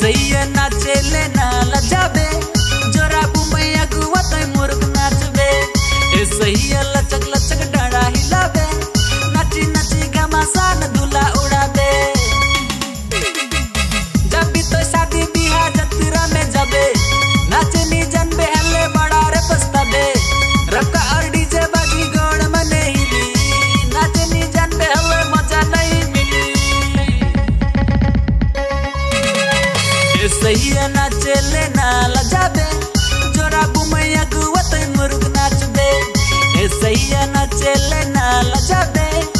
सैया नाचे ले ना लजाबे जोरा बुमैया गुआ तो मुर्ग नाचबे ए सैया लचक लचक डाड़ा हिलाबे नाची नाची घमासान धुला उड़ाबे जब भी तो शादी बिहा जतरा में जाबे नाचे नी जन बे हल्ले बड़ा रे पछताबे रक्का और डीजे बाजी गोड़ मने हिली नाचे नी जन बे हल्ले मजा नहीं मिली ए सैया नाचे ले ना लजाबे जोरा बुमैया गुआ तो मुर्ग नाचबे ए सैया नाचे ले ना लजाबे।